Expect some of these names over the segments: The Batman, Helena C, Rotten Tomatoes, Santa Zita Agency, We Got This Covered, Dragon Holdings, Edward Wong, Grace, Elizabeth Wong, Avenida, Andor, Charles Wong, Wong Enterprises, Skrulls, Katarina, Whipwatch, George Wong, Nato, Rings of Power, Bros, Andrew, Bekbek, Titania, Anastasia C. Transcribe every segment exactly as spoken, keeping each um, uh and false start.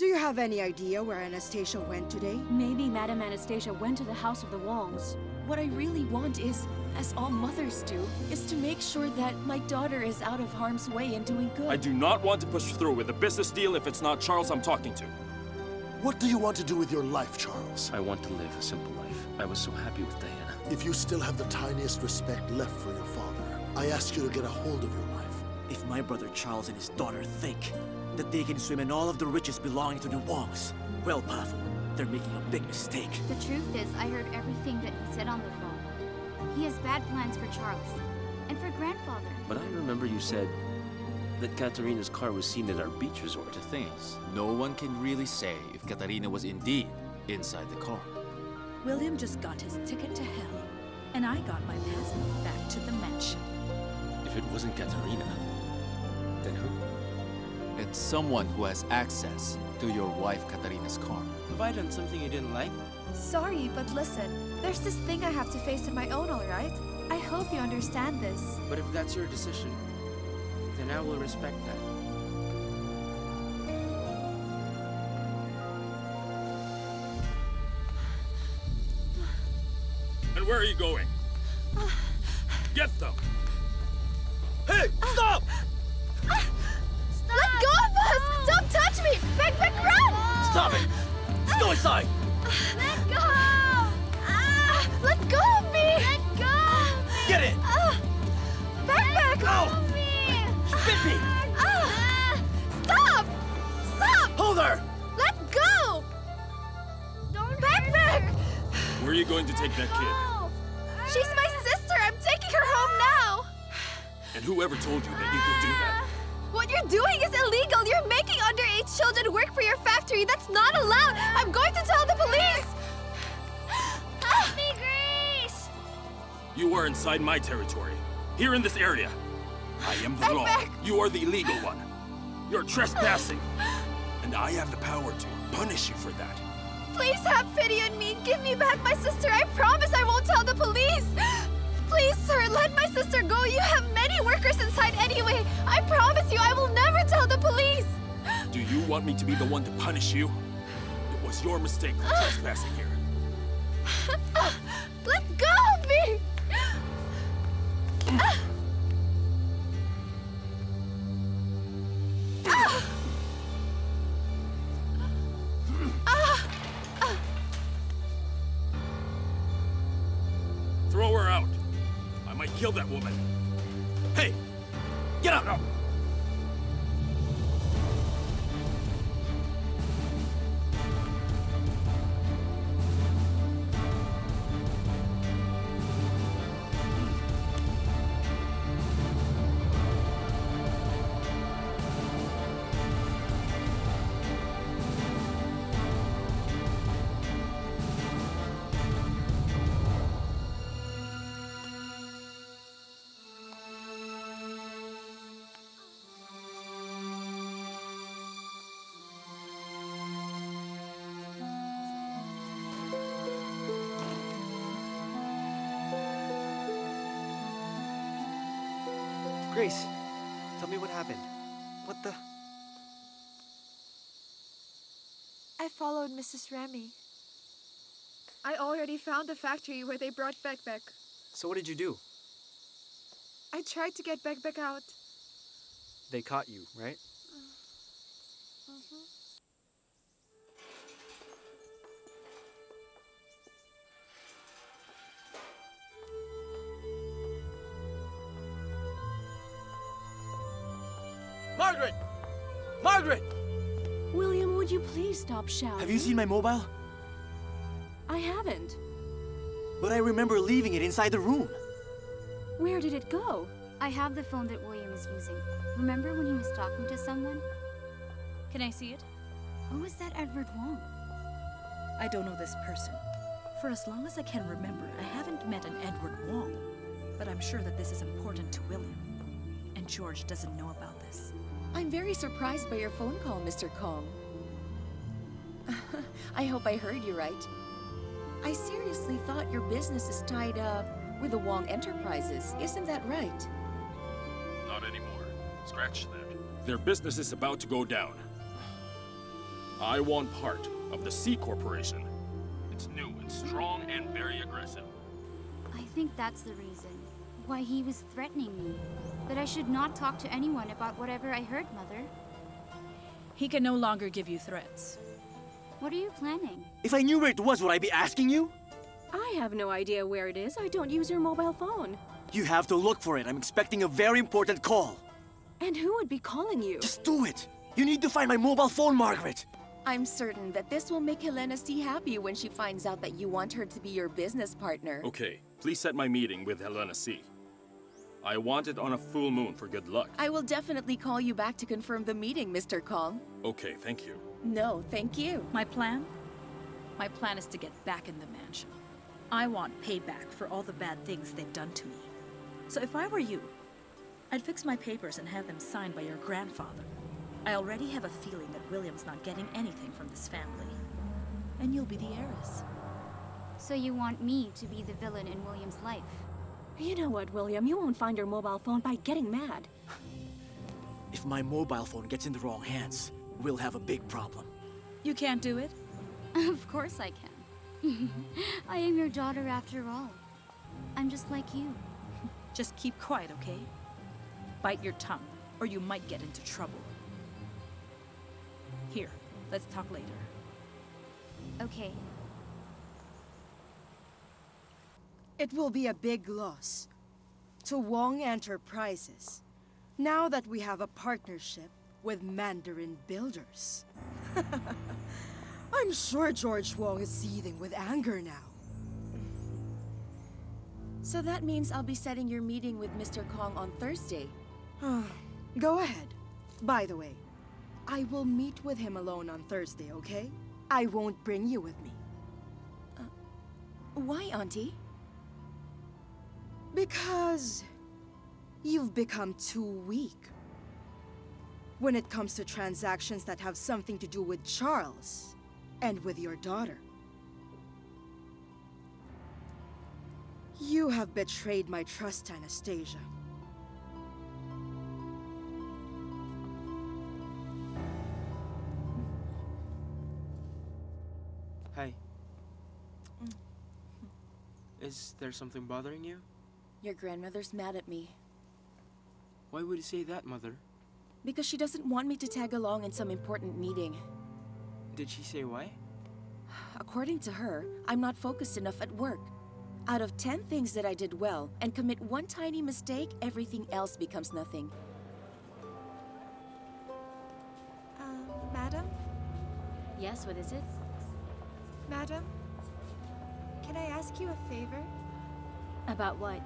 Do you have any idea where Anastasia went today? Maybe Madame Anastasia went to the house of the Wongs. What I really want is, as all mothers do, is to make sure that my daughter is out of harm's way and doing good. I do not want to push through with a business deal if it's not Charles I'm talking to. What do you want to do with your life, Charles? I want to live a simple life. I was so happy with Diana. If you still have the tiniest respect left for your father, I ask you to get a hold of your life. If my brother Charles and his daughter think that they can swim in all of the riches belonging to the Wongs, well, Pavel, they're making a big mistake. The truth is, I heard everything that he said on the phone. He has bad plans for Charles, and for Grandfather. But I remember you said that Katarina's car was seen at our beach resort. The thing is, no one can really say if Katarina was indeed inside the car. William just got his ticket to hell, and I got my passport back to the mansion. If it wasn't Katarina, then who? It's someone who has access to your wife Katarina's car. Have I done something you didn't like? Sorry, but listen. There's this thing I have to face on my own, all right? I hope you understand this. But if that's your decision, then I will respect that. And where are you going? Get them! Hey, stop! Let go of us! No. Don't touch me! Bekbek, run! Stop it! Let's go inside! Let go! Ah. Let go of me! Let go of me! Get it! Ah. Bekbek! Let go of me! Get me! Ah. Stop! Stop! Hold her! Let go! Don't Bekbek! Where are you going to take that kid? She's my sister! I'm taking her home now! And whoever told you that you could do that? What you're doing is illegal! You're making underage children work for your factory! That's not allowed! I'm going to tell the police! Help me, Grace! You are inside my territory. Here in this area. I am the law. You are the illegal one. You're trespassing. And I have the power to punish you for that. Please have pity on me! Give me back my sister! I promise I won't tell the police! Please, sir, let my sister go. You have many workers inside anyway. I promise you, I will never tell the police. Do you want me to be the one to punish you? It was your mistake for trespassing here. Let go of me! Throw her out. I might kill that woman. Hey! Get out! No. Grace, tell me what happened. What the... I followed Missus Remy. I already found the factory where they brought Bekbek. So what did you do? I tried to get Bekbek out. They caught you, right? Mm-hmm. Margaret! Margaret! William, would you please stop shouting? Have you seen my mobile? I haven't. But I remember leaving it inside the room. Where did it go? I have the phone that William is using. Remember when he was talking to someone? Can I see it? Who is that Edward Wong? I don't know this person. For as long as I can remember, I haven't met an Edward Wong. But I'm sure that this is important to William. And George doesn't know about this. I'm very surprised by your phone call, Mister Kong. I hope I heard you right. I seriously thought your business is tied up with the Wong Enterprises. Isn't that right? Not anymore. Scratch that. Their business is about to go down. I want part of the C Corporation. It's new, it's strong, and very aggressive. I think that's the reason why he was threatening me. But I should not talk to anyone about whatever I heard, Mother. He can no longer give you threats. What are you planning? If I knew where it was, would I be asking you? I have no idea where it is. I don't use your mobile phone. You have to look for it. I'm expecting a very important call. And who would be calling you? Just do it! You need to find my mobile phone, Margaret! I'm certain that this will make Helena C happy when she finds out that you want her to be your business partner. Okay, please set my meeting with Helena C. I want it on a full moon for good luck. I will definitely call you back to confirm the meeting, Mister Kong. Okay, thank you. No, thank you. My plan? My plan is to get back in the mansion. I want payback for all the bad things they've done to me. So if I were you, I'd fix my papers and have them signed by your grandfather. I already have a feeling that William's not getting anything from this family. And you'll be the heiress. So you want me to be the villain in William's life? You know what, William? You won't find your mobile phone by getting mad. If my mobile phone gets in the wrong hands, we'll have a big problem. You can't do it? Of course I can. I am your daughter after all. I'm just like you. Just keep quiet, okay? Bite your tongue, or you might get into trouble. Here, let's talk later. Okay. It will be a big loss to Wong Enterprises, now that we have a partnership with Mandarin Builders. I'm sure George Wong is seething with anger now. So that means I'll be setting your meeting with Mister Kong on Thursday. Go ahead. By the way, I will meet with him alone on Thursday, okay? I won't bring you with me. Uh, why, Auntie? Because you've become too weak when it comes to transactions that have something to do with Charles and with your daughter. You have betrayed my trust, Anastasia. Hi. Is there something bothering you? Your grandmother's mad at me. Why would you say that, Mother? Because she doesn't want me to tag along in some important meeting. Did she say why? According to her, I'm not focused enough at work. Out of ten things that I did well and commit one tiny mistake, everything else becomes nothing. Uh, Madam? Yes, what is it? Madam, can I ask you a favor? About what?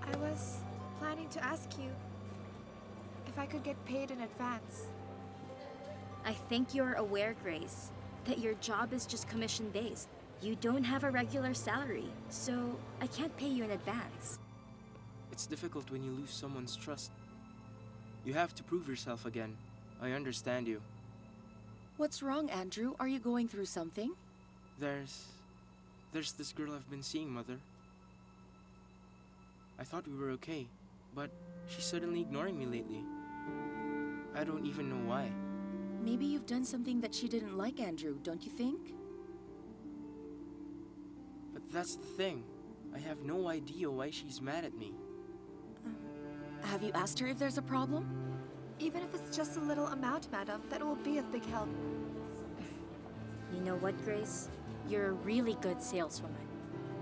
I was planning to ask you if I could get paid in advance. I think you're aware, Grace, that your job is just commission-based. You don't have a regular salary, so I can't pay you in advance. It's difficult when you lose someone's trust. You have to prove yourself again. I understand you. What's wrong, Andrew? Are you going through something? There's... There's this girl I've been seeing, Mother. I thought we were okay, but she's suddenly ignoring me lately. I don't even know why. Maybe you've done something that she didn't like, Andrew, don't you think? But that's the thing. I have no idea why she's mad at me. Have you asked her if there's a problem? Even if it's just a little amount, Madam, that will be of big help. You know what, Grace? You're a really good saleswoman.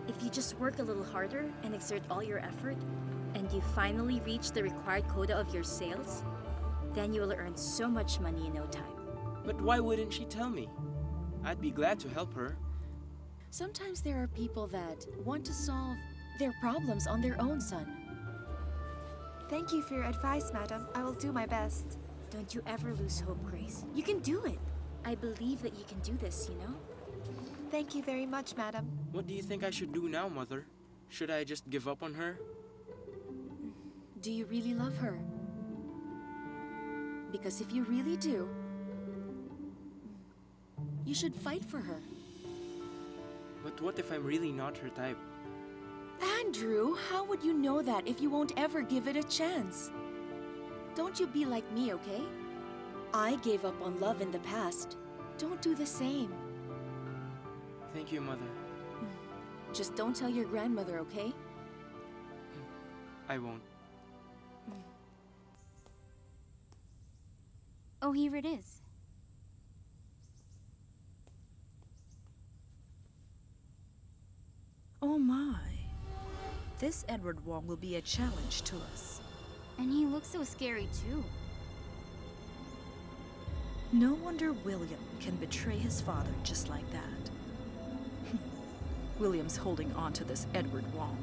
If you just work a little harder and exert all your effort, and you finally reach the required quota of your sales, then you'll earn so much money in no time. But why wouldn't she tell me? I'd be glad to help her. Sometimes there are people that want to solve their problems on their own, son. Thank you for your advice, Madam. I will do my best. Don't you ever lose hope, Grace. You can do it. I believe that you can do this, you know? Thank you very much, Madam. What do you think I should do now, Mother? Should I just give up on her? Do you really love her? Because if you really do, you should fight for her. But what if I'm really not her type? Andrew, how would you know that if you won't ever give it a chance? Don't you be like me, okay? I gave up on love in the past. Don't do the same. Thank you, Mother. Just don't tell your grandmother, okay? I won't. Oh, here it is. Oh my. This Edward Wong will be a challenge to us. And he looks so scary too. No wonder William can betray his father just like that. William's holding on to this Edward Wong.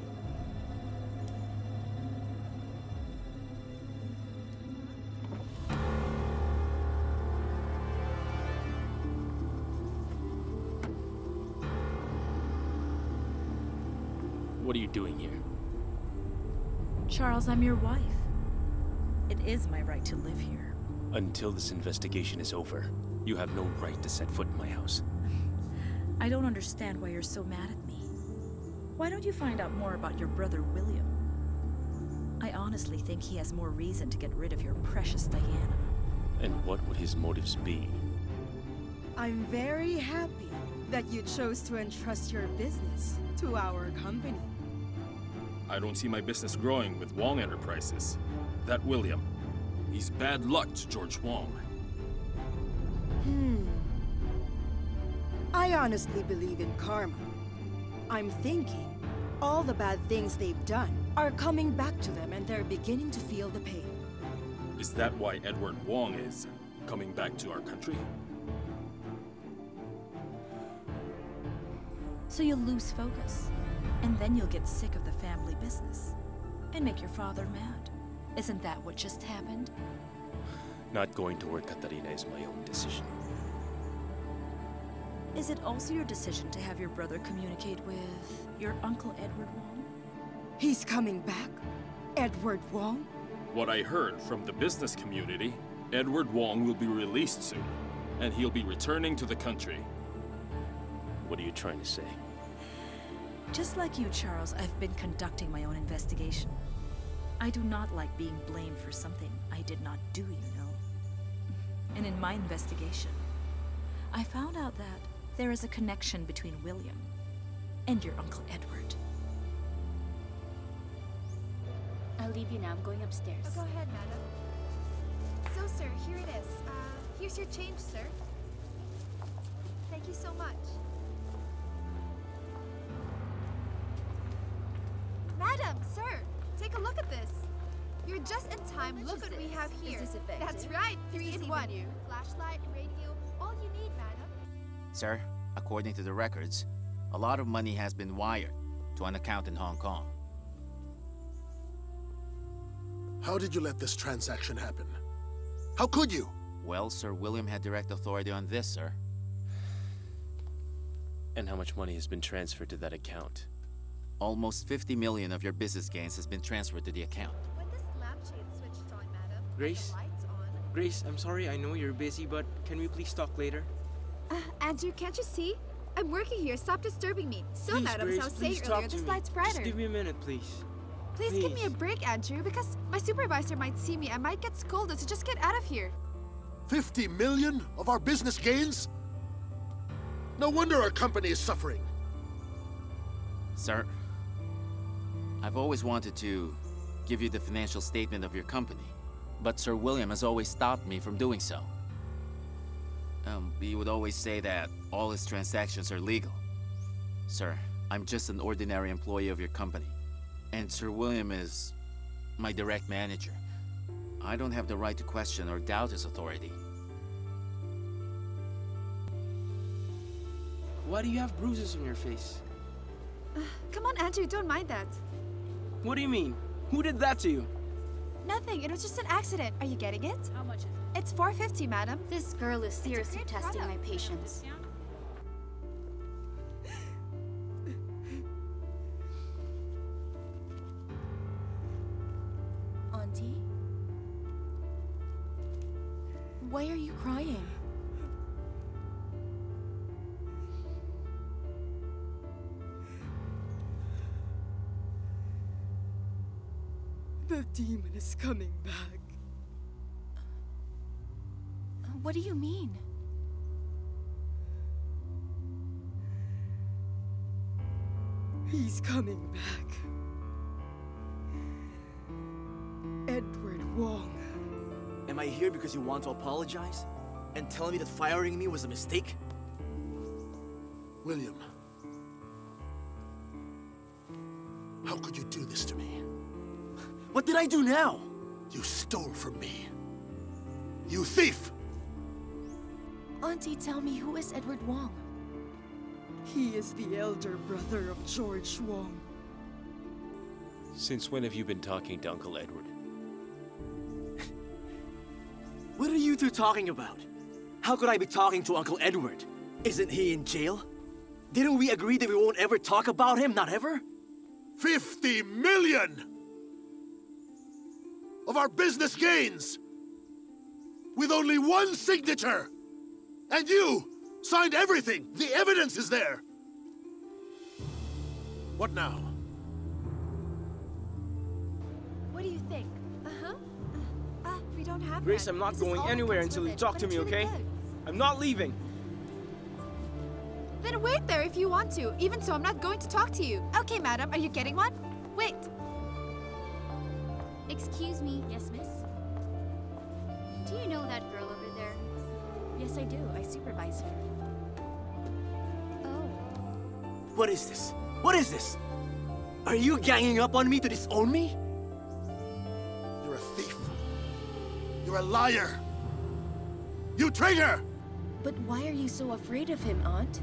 What are you doing here? Charles, I'm your wife. It is my right to live here. Until this investigation is over, you have no right to set foot in my house. I don't understand why you're so mad at me. Why don't you find out more about your brother William? I honestly think he has more reason to get rid of your precious Diana. And what would his motives be? I'm very happy that you chose to entrust your business to our company. I don't see my business growing with Wong Enterprises. That William, he's bad luck to George Wong. Hmm. I honestly believe in karma. I'm thinking all the bad things they've done are coming back to them and they're beginning to feel the pain. Is that why Edward Wong is coming back to our country? So you'll lose focus, and then you'll get sick of the family business and make your father mad. Isn't that what just happened? Not going to work, Katarina, is my own decision. Is it also your decision to have your brother communicate with your uncle Edward Wong? He's coming back? Edward Wong? What I heard from the business community, Edward Wong will be released soon, and he'll be returning to the country. What are you trying to say? Just like you, Charles, I've been conducting my own investigation. I do not like being blamed for something I did not do, you know. And in my investigation, I found out that there is a connection between William and your Uncle Edward. I'll leave you now. I'm going upstairs. Oh, go ahead, madam. So, sir, here it is. Uh, here's your change, sir. Thank you so much. Madam, sir, take a look at this. You're just in time. Look what we have here. Is this effective? That's right. Three in one. Flashlight, radio, all you need, madam. Sir, according to the records, a lot of money has been wired to an account in Hong Kong. How did you let this transaction happen? How could you? Well, Sir William had direct authority on this, sir. And how much money has been transferred to that account? Almost fifty million of your business gains has been transferred to the account. When this lampshade switched on, madam, Grace? On. Grace, I'm sorry, I know you're busy, but can we please talk later? Uh, Andrew, can't you see? I'm working here, stop disturbing me. So, please, madam, Grace, as I was saying earlier, this light's brighter. Just give me a minute, please. please. Please give me a break, Andrew, because my supervisor might see me. I might get scolded, so just get out of here. fifty million of our business gains? No wonder our company is suffering. Sir, I've always wanted to give you the financial statement of your company, but Sir William has always stopped me from doing so. Um, he would always say that all his transactions are legal. Sir, I'm just an ordinary employee of your company, and Sir William is my direct manager. I don't have the right to question or doubt his authority. Why do you have bruises on your face? Uh, come on, Andrew, don't mind that. What do you mean? Who did that to you? Nothing. It was just an accident. Are you getting it? How much is it? It's four fifty, madam. This girl is seriously testing my patience. Auntie? Why are you crying? The demon is coming back. What do you mean? He's coming back. Edward Wong. Am I here because you want to apologize? And telling me that firing me was a mistake? William. How could you do this to me? What did I do now? You stole from me. You thief! Auntie, tell me, who is Edward Wong? He is the elder brother of George Wong. Since when have you been talking to Uncle Edward? What are you two talking about? How could I be talking to Uncle Edward? Isn't he in jail? Didn't we agree that we won't ever talk about him? Not ever? Fifty million! Of our business gains! With only one signature! And you signed everything! The evidence is there! What now? What do you think? Uh-huh. Uh, uh, we don't have Grace, that. I'm not this going anywhere until you talk to me, okay? Good. I'm not leaving! Then wait there if you want to. Even so, I'm not going to talk to you. Okay, madam, are you getting one? Wait! Excuse me. Yes, miss? Do you know that girl over there? Yes, I do. I supervise her. Oh. What is this? What is this? Are you ganging up on me to disown me? You're a thief. You're a liar. You traitor! But why are you so afraid of him, Aunt?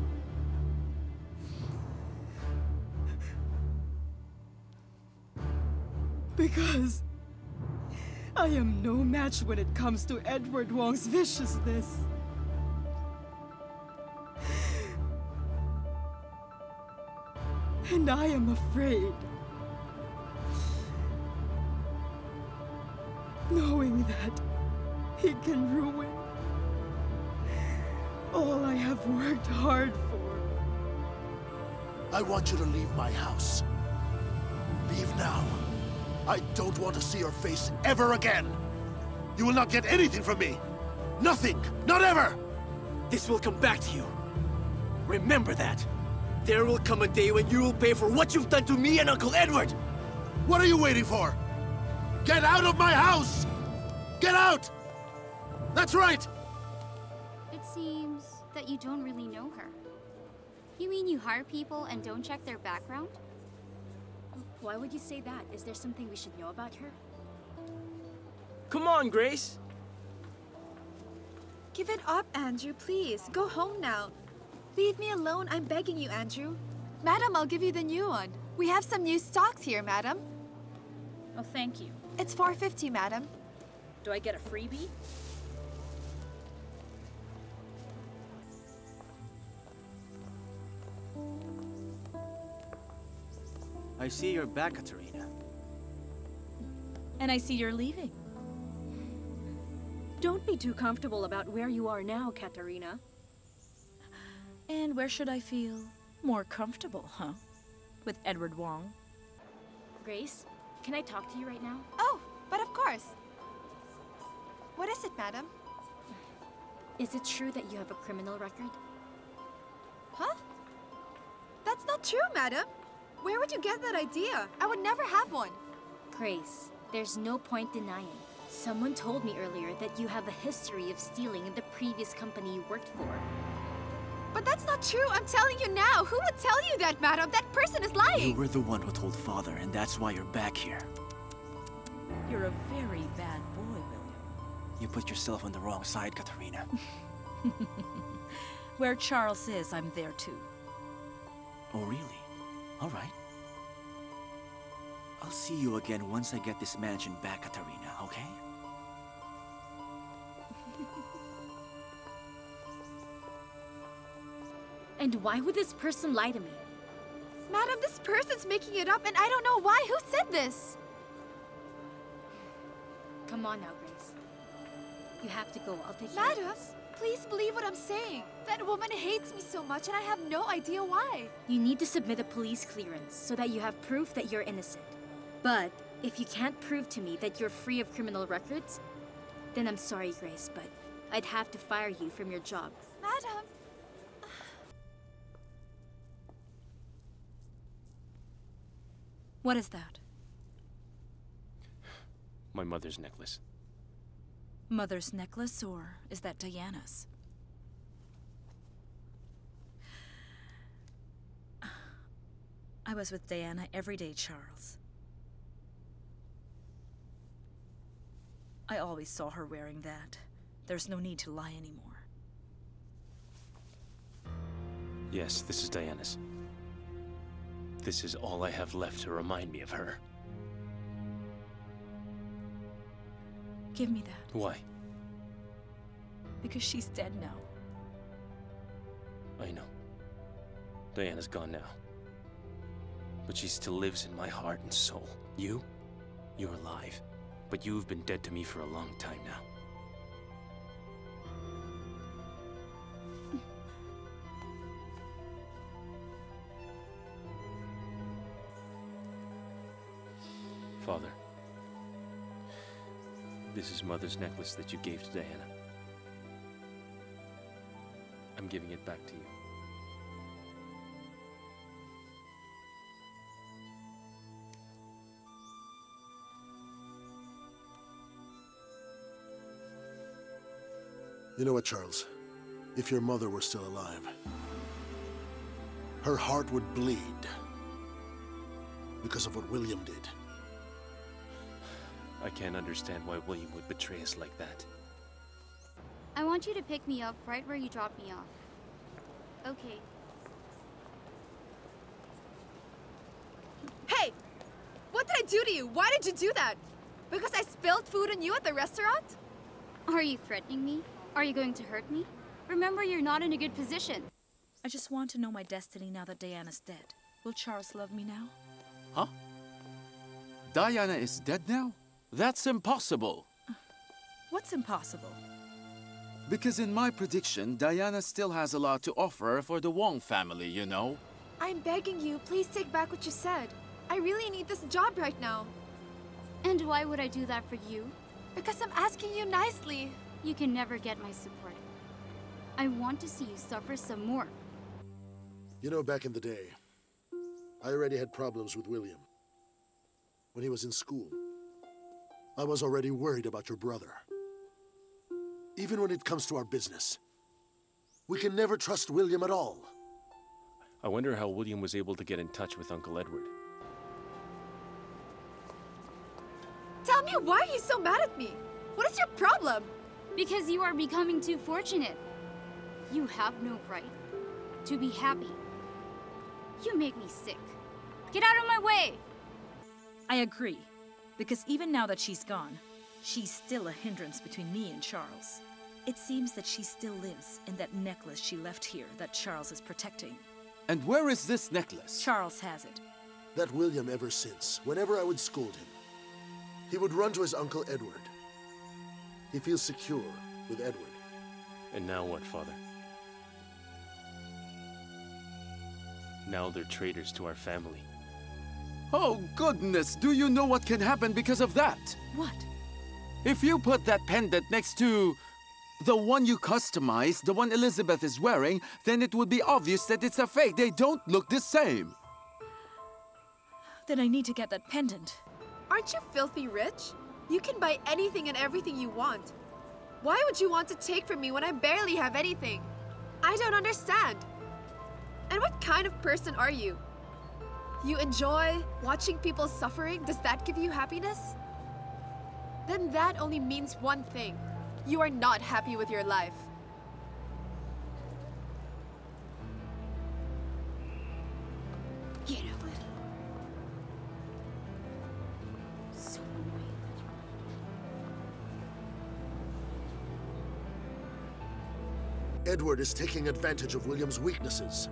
Because I am no match when it comes to Edward Wong's viciousness. And I am afraid, knowing that he can ruin all I have worked hard for. I want you to leave my house. Leave now. I don't want to see your face ever again. You will not get anything from me. Nothing. Not ever. This will come back to you. Remember that. There will come a day when you will pay for what you've done to me and Uncle Edward. What are you waiting for? Get out of my house! Get out! That's right! It seems that you don't really know her. You mean you hire people and don't check their background? Why would you say that? Is there something we should know about her? Come on, Grace! Give it up, Andrew, please. Go home now. Leave me alone, I'm begging you, Andrew. Madam, I'll give you the new one. We have some new stocks here, madam. Oh, thank you. It's four fifty, madam. Do I get a freebie? I see you're back, Katarina. And I see you're leaving. Don't be too comfortable about where you are now, Katarina. And where should I feel more comfortable, huh? With Edward Wong. Grace, can I talk to you right now? Oh, but of course. What is it, madam? Is it true that you have a criminal record? Huh? That's not true, madam. Where would you get that idea? I would never have one. Grace, there's no point denying. Someone told me earlier that you have a history of stealing in the previous company you worked for. But that's not true. I'm telling you now. Who would tell you that, madam? That person is lying. You were the one who told Father, and that's why you're back here. You're a very bad boy, William. You put yourself on the wrong side, Katarina. Where Charles is, I'm there too. Oh, really? All right. I'll see you again once I get this mansion back, Katarina, okay? And why would this person lie to me? Madam, this person's making it up, and I don't know why. Who said this? Come on now, Grace. You have to go. I'll take you. Madam! Please believe what I'm saying. That woman hates me so much, and I have no idea why. You need to submit a police clearance so that you have proof that you're innocent. But If you can't prove to me that you're free of criminal records, then I'm sorry, Grace, but I'd have to fire you from your job. Madam! What is that? My mother's necklace. Mother's necklace, or is that Diana's? I was with Diana every day, Charles. I always saw her wearing that. There's no need to lie anymore. Yes, this is Diana's. This is all I have left to remind me of her. Give me that. Why? Because she's dead now. I know. Diana's gone now. But she still lives in my heart and soul. You? You're alive. But you've been dead to me for a long time now. Father, this is Mother's necklace that you gave to Diana. I'm giving it back to you. You know what, Charles? If your mother were still alive, her heart would bleed because of what William did. I can't understand why William would betray us like that. I want you to pick me up right where you dropped me off. Okay. Hey! What did I do to you? Why did you do that? Because I spilled food on you at the restaurant? Are you threatening me? Are you going to hurt me? Remember, you're not in a good position. I just want to know my destiny now that Diana's dead. Will Charles love me now? Huh? Diana is dead now? That's impossible. What's impossible? Because in my prediction, Diana still has a lot to offer for the Wong family, you know? I'm begging you, please take back what you said. I really need this job right now. And why would I do that for you? Because I'm asking you nicely. You can never get my support. I want to see you suffer some more. You know, back in the day, I already had problems with William. When he was in school, I was already worried about your brother. Even when it comes to our business, we can never trust William at all. I wonder how William was able to get in touch with Uncle Edward. Tell me, why are you so mad at me? What is your problem? Because you are becoming too fortunate. You have no right to be happy. You make me sick. Get out of my way! I agree, because even now that she's gone, she's still a hindrance between me and Charles. It seems that she still lives in that necklace she left here that Charles is protecting. And where is this necklace? Charles has it. That William ever since, whenever I would scold him, he would run to his Uncle Edward. He feels secure with Edward. And now what, Father? Now they're traitors to our family. Oh, goodness! Do you know what can happen because of that? What? If you put that pendant next to the one you customized, the one Elizabeth is wearing, then it would be obvious that it's a fake. They don't look the same. Then I need to get that pendant. Aren't you filthy rich? You can buy anything and everything you want. Why would you want to take from me when I barely have anything? I don't understand. And what kind of person are you? You enjoy watching people suffering? Does that give you happiness? Then that only means one thing. You are not happy with your life. Get over it. Edward is taking advantage of William's weaknesses.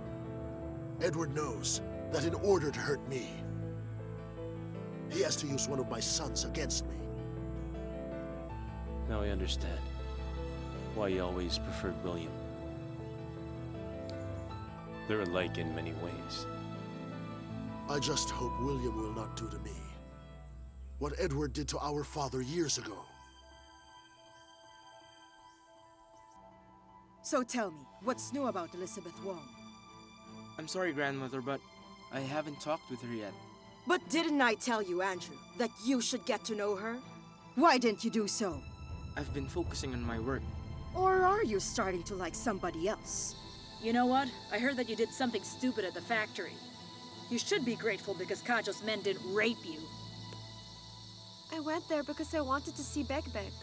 Edward knows that in order to hurt me, he has to use one of my sons against me. Now I understand why he always preferred William. They're alike in many ways. I just hope William will not do to me what Edward did to our father years ago. So tell me, what's new about Elizabeth Wong? I'm sorry, Grandmother, but I haven't talked with her yet. But didn't I tell you, Andrew, that you should get to know her? Why didn't you do so? I've been focusing on my work. Or are you starting to like somebody else? You know what? I heard that you did something stupid at the factory. You should be grateful because Kajo's men didn't rape you. I went there because I wanted to see Bekbek.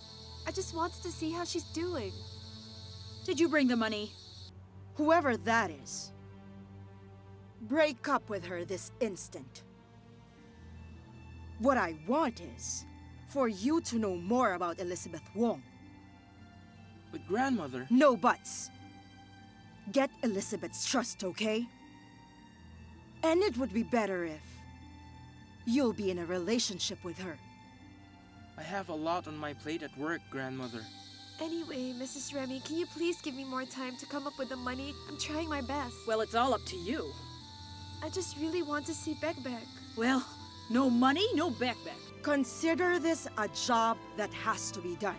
I just wanted to see how she's doing. Did you bring the money? Whoever that is, break up with her this instant. What I want is for you to know more about Elizabeth Wong. But Grandmother... No buts. Get Elizabeth's trust, okay? And it would be better if you'll be in a relationship with her. I have a lot on my plate at work, Grandmother. Anyway, Missus Remy, can you please give me more time to come up with the money? I'm trying my best. Well, it's all up to you. I just really want to see Bekbek. Well, no money, no Bekbek. Consider this a job that has to be done.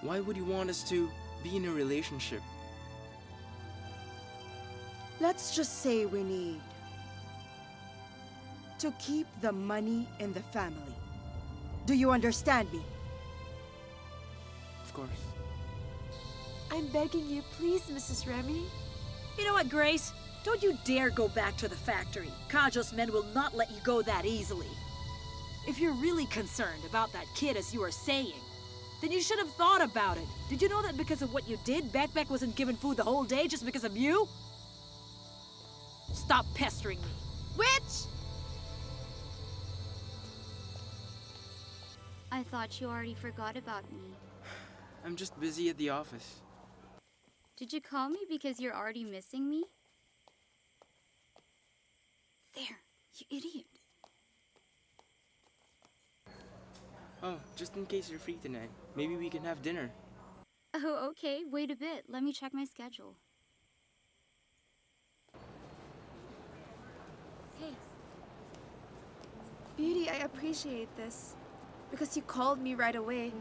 Why would you want us to be in a relationship? Let's just say we need to keep the money in the family. Do you understand me? Of course. I'm begging you, please, Missus Remy. You know what, Grace? Don't you dare go back to the factory. Kajo's men will not let you go that easily. If you're really concerned about that kid, as you are saying, then you should have thought about it. Did you know that because of what you did, Bekbek wasn't given food the whole day just because of you? Stop pestering me. Witch! I thought you already forgot about me. I'm just busy at the office. Did you call me because you're already missing me? There, you idiot. Oh, just in case you're free tonight, maybe we can have dinner. Oh, okay. Wait a bit. Let me check my schedule. Hey. Beauty, I appreciate this. Because you called me right away,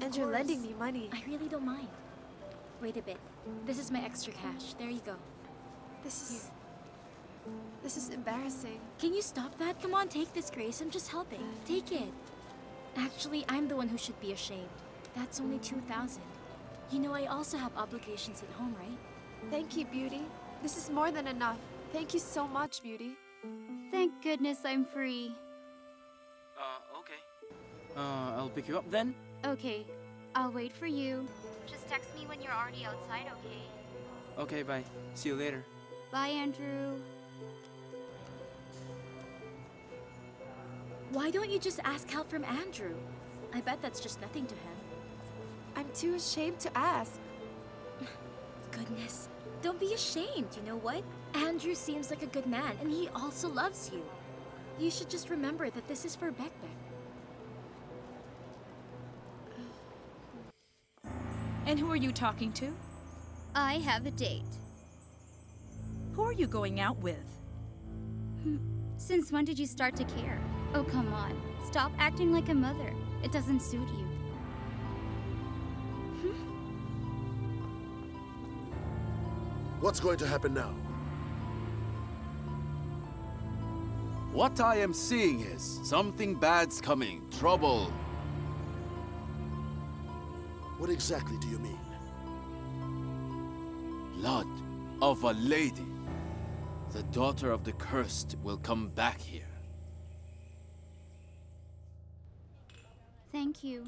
and you're lending me money. I really don't mind. Wait a bit. This is my extra cash. There you go. This is... Here. This is embarrassing. Can you stop that? Come on, take this, Grace. I'm just helping. Take it. Actually, I'm the one who should be ashamed. That's only two thousand dollars. You know, I also have obligations at home, right? Thank you, Beauty. This is more than enough. Thank you so much, Beauty. Thank goodness I'm free. Uh, okay. Uh, I'll pick you up then? Okay. I'll wait for you. Just text me when you're already outside, okay? Okay, bye. See you later. Bye, Andrew. Why don't you just ask help from Andrew? I bet that's just nothing to him. I'm too ashamed to ask. Goodness. Don't be ashamed, you know what? Andrew seems like a good man, and he also loves you. You should just remember that this is for Bekbek. And who are you talking to? I have a date. Who are you going out with? Since when did you start to care? Oh, come on. Stop acting like a mother. It doesn't suit you. What's going to happen now? What I am seeing is something bad's coming. Trouble. What exactly do you mean? Blood of a lady. The daughter of the cursed will come back here. Thank you.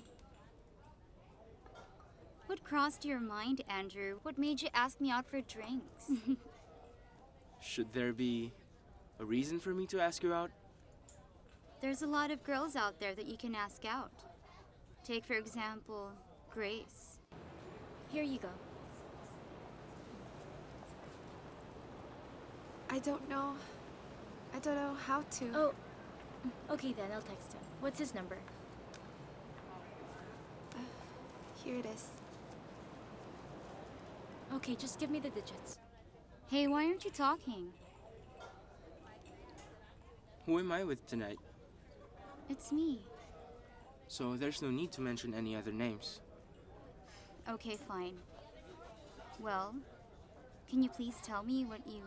What crossed your mind, Andrew? What made you ask me out for drinks? Should there be a reason for me to ask you out? There's a lot of girls out there that you can ask out. Take, for example, Grace. Here you go. I don't know. I don't know how to. Oh, okay then, I'll text him. What's his number? Here it is. Okay, just give me the digits. Hey, why aren't you talking? Who am I with tonight? It's me. so there's no need to mention any other names. Okay, fine. Well, can you please tell me what you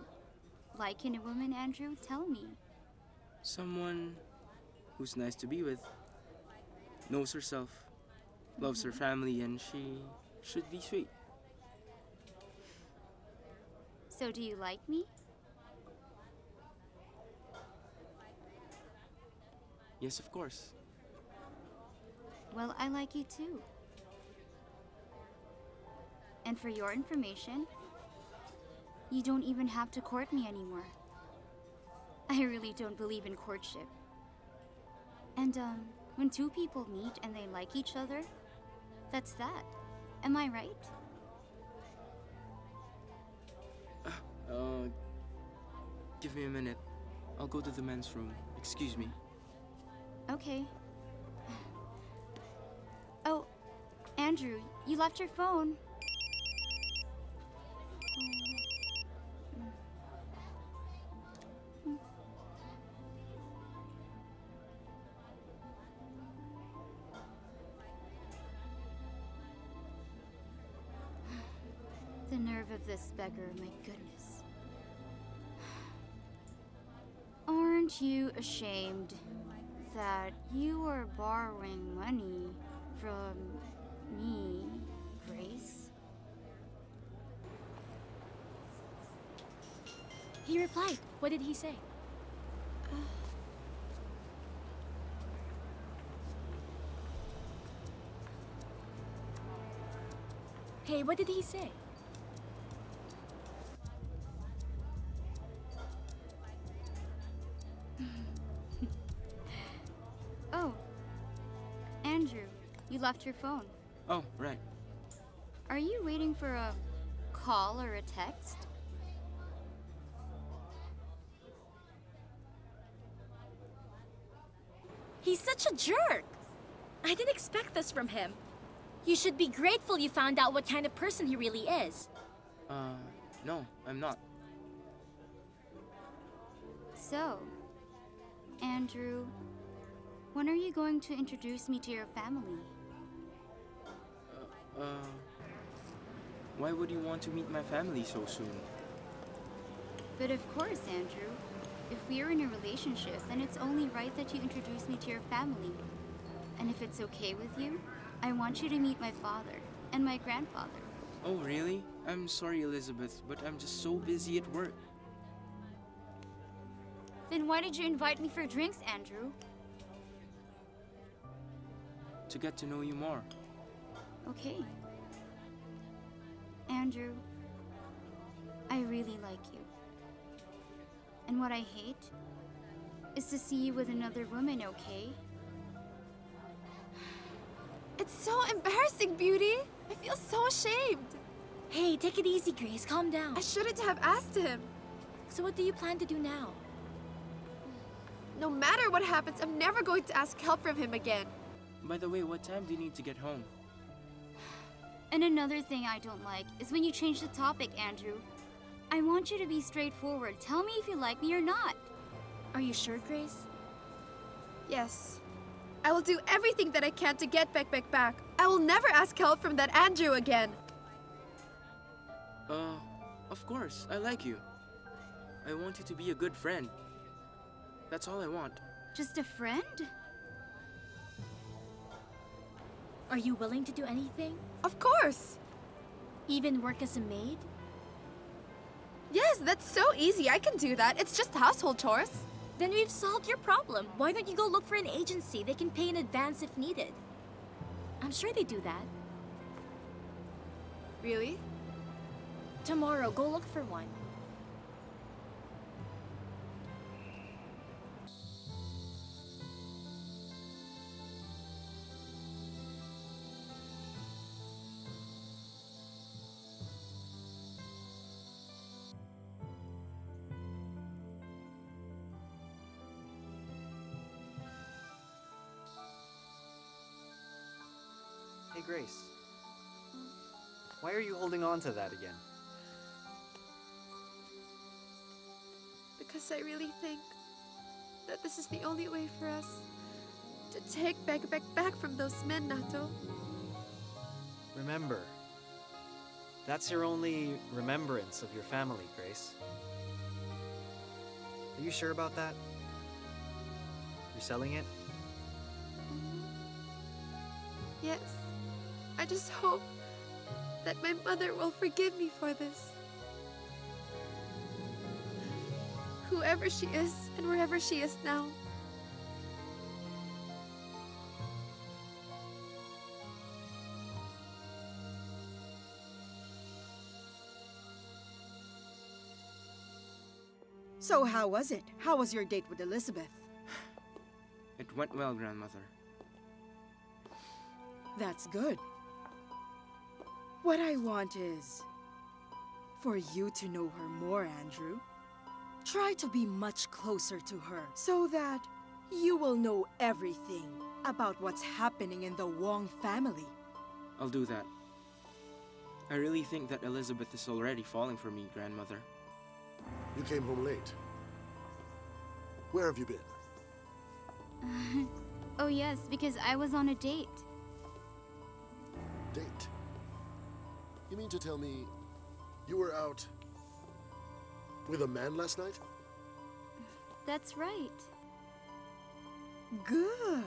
like in a woman, Andrew? Tell me. Someone who's nice to be with, knows herself, loves mm-hmm. her family, and she should be sweet. So do you like me? Yes, of course. Well, I like you too. And for your information, you don't even have to court me anymore. I really don't believe in courtship. And um, when two people meet and they like each other, that's that. Am I right? Uh, uh, give me a minute. I'll go to the men's room. Excuse me. Okay. Oh, Andrew, you left your phone. The nerve of this beggar, my goodness. Aren't you ashamed that you are borrowing money from me, Grace? He replied. What did he say? Uh, hey, what did he say? You left your phone. Oh, right. Are you waiting for a call or a text? He's such a jerk! I didn't expect this from him. You should be grateful you found out what kind of person he really is. Uh, no, I'm not. So, Andrew, when are you going to introduce me to your family? Uh, why would you want to meet my family so soon? But of course, Andrew. If we're in a relationship, then it's only right that you introduce me to your family. And if it's okay with you, I want you to meet my father and my grandfather. Oh, really? I'm sorry, Elizabeth, but I'm just so busy at work. Then why did you invite me for drinks, Andrew? To get to know you more. Okay. Andrew, I really like you. And what I hate is to see you with another woman, okay? It's so embarrassing, Beauty. I feel so ashamed. Hey, take it easy, Grace. Calm down. I shouldn't have asked him. So what do you plan to do now? No matter what happens, I'm never going to ask help from him again. By the way, what time do you need to get home? And another thing I don't like is when you change the topic, Andrew. I want you to be straightforward. Tell me if you like me or not. Are you sure, Grace? Yes. I will do everything that I can to get Bekbek back. I will never ask help from that Andrew again. Uh, of course. I like you. I want you to be a good friend. That's all I want. Just a friend? Are you willing to do anything? Of course! Even work as a maid? Yes, that's so easy. I can do that. It's just household chores. Then we've solved your problem. Why don't you go look for an agency? They can pay in advance if needed. I'm sure they do that. Really? Tomorrow, go look for one. Hey, Grace. Why are you holding on to that again? Because I really think that this is the only way for us to take Bekbek back from those men, Nato. Remember. That's your only remembrance of your family, Grace. Are you sure about that? You're selling it? Mm-hmm. Yes. I just hope that my mother will forgive me for this. Whoever she is and wherever she is now. So how was it? How was your date with Elizabeth? It went well, Grandmother. That's good. What I want is for you to know her more, Andrew. Try to be much closer to her so that you will know everything about what's happening in the Wong family. I'll do that. I really think that Elizabeth is already falling for me, Grandmother. You came home late. Where have you been? Uh, oh yes, because I was on a date. Date? You mean to tell me you were out with a man last night? That's right. Good.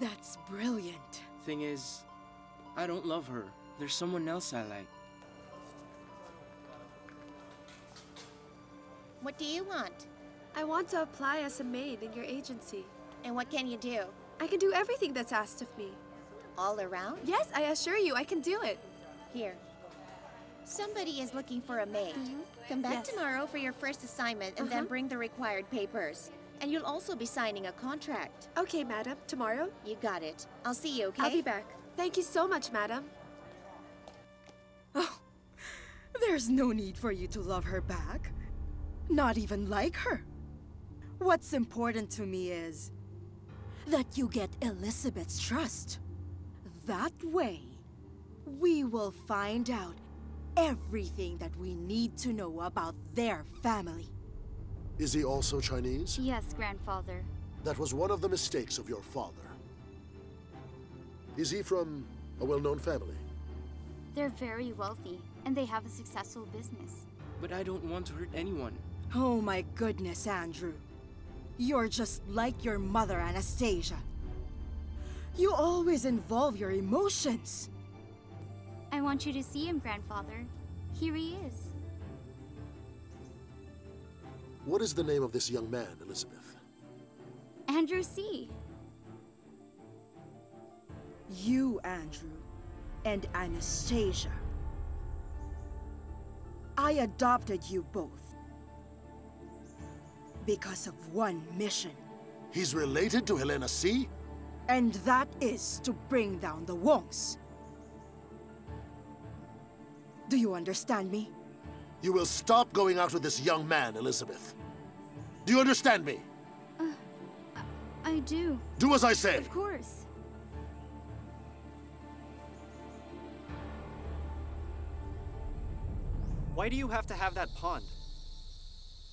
That's brilliant. Thing is, I don't love her. There's someone else I like. What do you want? I want to apply as a maid in your agency. And what can you do? I can do everything that's asked of me. All around? Yes, I assure you, I can do it. Here. Somebody is looking for a maid. Mm-hmm. Come back yes. tomorrow for your first assignment and uh-huh. then bring the required papers. And you'll also be signing a contract. Okay, madam. Tomorrow? You got it. I'll see you, okay? I'll be back. Thank you so much, madam. Oh, there's no need for you to love her back. Not even like her. What's important to me is that you get Elizabeth's trust. That way, we will find out everything that we need to know about their family. Is he also Chinese? Yes, grandfather. That was one of the mistakes of your father. Is he from a well-known family? They're very wealthy, and they have a successful business. But I don't want to hurt anyone. Oh my goodness, Andrew. You're just like your mother, Anastasia. You always involve your emotions. I want you to see him, Grandfather. Here he is. What is the name of this young man, Elizabeth? Andrew C. You, Andrew, and Anastasia. I adopted you both. Because of one mission. He's related to Helena C? And that is to bring down the Wongs. Do you understand me? You will stop going out with this young man, Elizabeth. Do you understand me? Uh, I, I do. Do as I say. Of course. Why do you have to have that pond?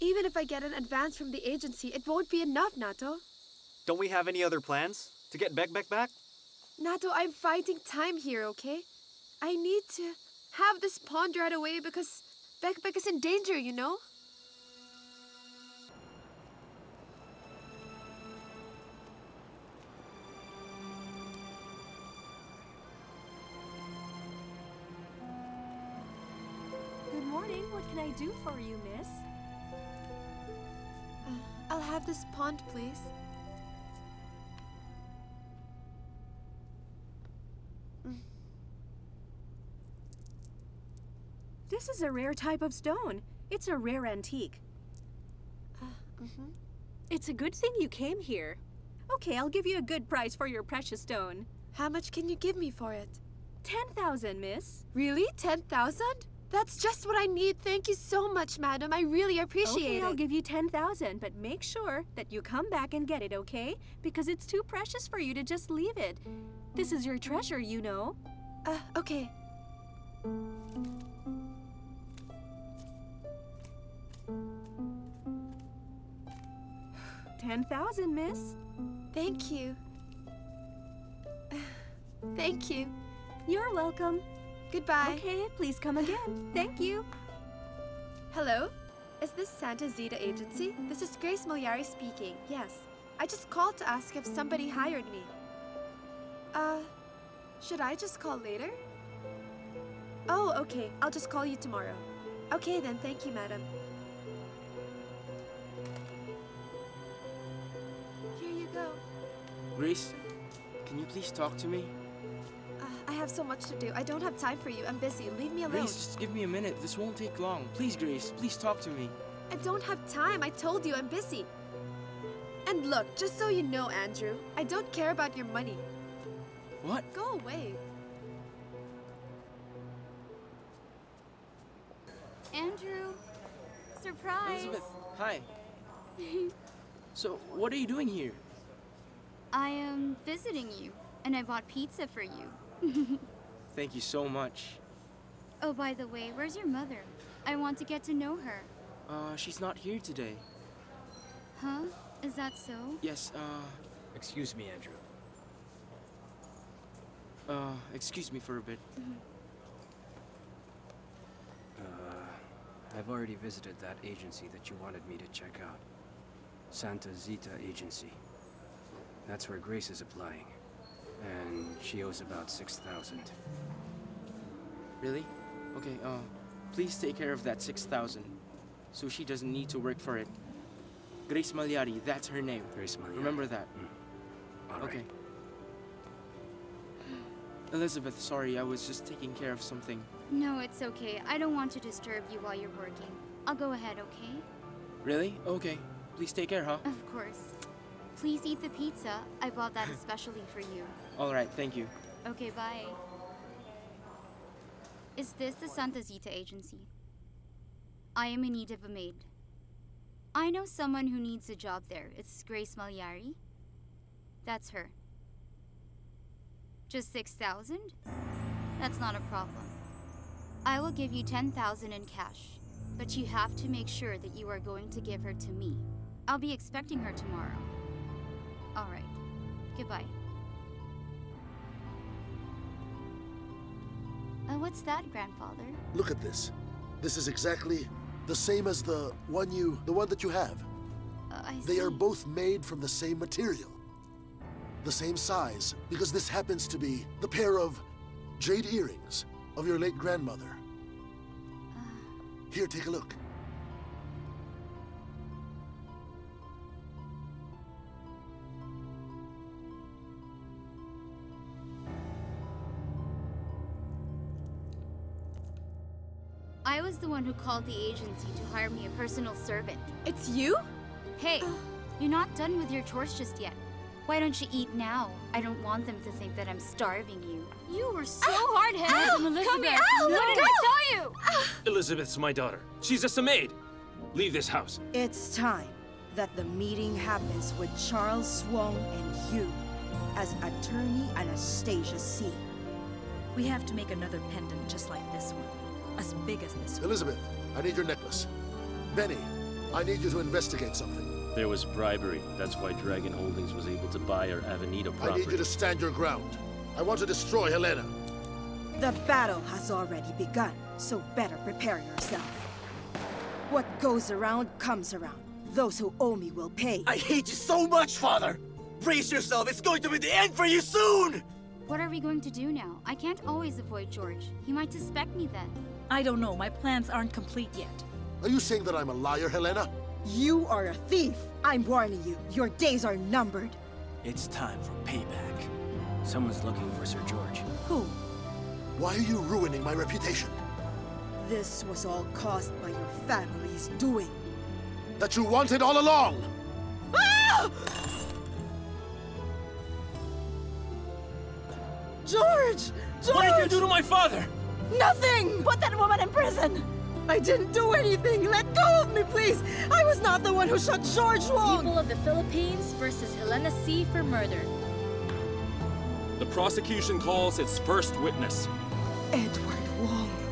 Even if I get an advance from the agency, it won't be enough, Nato. Don't we have any other plans to get Bekbek back? Nato, I'm fighting time here, okay? I need to have this pond right away because Bekbek is in danger, you know? Good morning. What can I do for you, miss? I'll have this pond, please. Mm. This is a rare type of stone. It's a rare antique. Uh, mm-hmm. It's a good thing you came here. Okay, I'll give you a good price for your precious stone. How much can you give me for it? ten thousand, miss. Really? ten thousand? That's just what I need. Thank you so much, madam. I really appreciate it. Okay, I'll give you ten thousand, but make sure that you come back and get it, okay? Because it's too precious for you to just leave it. This is your treasure, you know. Uh, okay. ten thousand, miss. Thank you. Thank you. You're welcome. Goodbye. Okay, please come again. Thank you. Hello? Is this Santa Zita Agency? This is Grace Molyari speaking. Yes. I just called to ask if somebody hired me. Uh, should I just call later? Oh, okay. I'll just call you tomorrow. Okay then, thank you, madam. Here you go. Grace, can you please talk to me? Uh, I have so much to do. I don't have time for you. I'm busy. Leave me alone. Grace, just give me a minute. This won't take long. Please, Grace, please talk to me. I don't have time. I told you I'm busy. And look, just so you know, Andrew, I don't care about your money. What? Go away. Andrew, surprise! Elizabeth, hi. So, what are you doing here? I am visiting you, and I bought pizza for you. Thank you so much. Oh, by the way, where's your mother? I want to get to know her. Uh, she's not here today. Huh? Is that so? Yes, uh... Excuse me, Andrew. Uh, excuse me for a bit. Mm-hmm. I've already visited that agency that you wanted me to check out. Santa Zita Agency. That's where Grace is applying. And she owes about six thousand. Really? Okay, uh, please take care of that six thousand. So she doesn't need to work for it. Grace Molyari, that's her name. Grace Molyari. Remember that. Mm. All right. Okay. Elizabeth, sorry, I was just taking care of something. No, it's okay. I don't want to disturb you while you're working. I'll go ahead, okay? Really? Okay. Please take care, huh? Of course. Please eat the pizza. I bought that especially for you. All right, thank you. Okay, bye. Is this the Santa Zita Agency? I am in need of a maid. I know someone who needs a job there. It's Grace Molyari. That's her. Just six thousand? That's not a problem. I will give you ten thousand in cash, but you have to make sure that you are going to give her to me. I'll be expecting her tomorrow. All right. Goodbye. Uh, what's that, grandfather? Look at this. This is exactly the same as the one you, the one that you have. Uh, I see. They are both made from the same material, the same size, because this happens to be the pair of jade earrings of your late grandmother. Uh, Here, take a look. I was the one who called the agency to hire me a personal servant. It's you? Hey, uh, you're not done with your chores just yet. Why don't you eat now? I don't want them to think that I'm starving you. You were so ow, hard-headed, ow, Elizabeth. Come here, ow, what did I tell you? Ow. Elizabeth's my daughter. She's just a maid. Leave this house. It's time that the meeting happens with Charles Wong and you as Attorney Anastasia C. We have to make another pendant just like this one, as big as this one. Elizabeth, I need your necklace. Benny, I need you to investigate something. There was bribery. That's why Dragon Holdings was able to buy our Avenida property. I need you to stand your ground. I want to destroy Helena. The battle has already begun, so better prepare yourself. What goes around comes around. Those who owe me will pay. I hate you so much, Father! Brace yourself, it's going to be the end for you soon! What are we going to do now? I can't always avoid George. He might suspect me then. I don't know, my plans aren't complete yet. Are you saying that I'm a liar, Helena? You are a thief! I'm warning you, your days are numbered. It's time for payback. Someone's looking for Sir George. Who? Why are you ruining my reputation? This was all caused by your family's doing. That you wanted all along! Ah! George! George! What did you do to my father? Nothing! Put that woman in prison! I didn't do anything! Let go of me, please! I was not the one who shot George Wong! People of the Philippines versus Helena C for murder. The prosecution calls its first witness. Edward Wong.